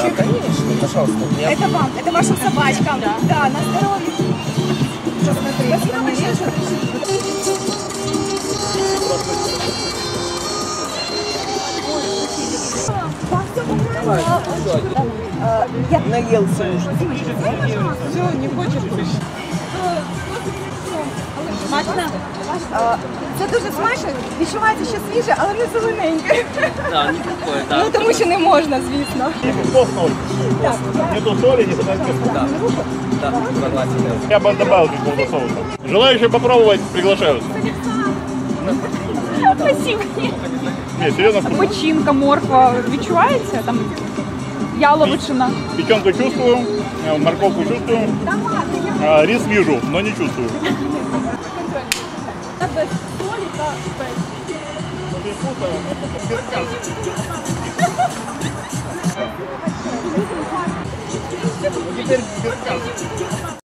вообще. Да, конечно, пожалуйста. Это вам, это вашим собачкам. Да, да, на здоровье. Сейчас смотри. Спасибо большое. Я наелся уже. Все, не хочешь больше? Смачно? Це дуже смачно, відчувається ще свіже, але не зелененьке. Так, ніколи, так. Ну тому що не можна, звісно. Так, не до солі, не до солі. Так, так, согласен. Я б добавив до соуса. Желающие попробовать, приглашаются. Спасибо. Нет, серьезно. Печінка, морква, відчувається? Там яловичина. Печенку чувствую, морковку чувствую, рис вижу, но не чувствую. Без соли, да, без. Теперь без.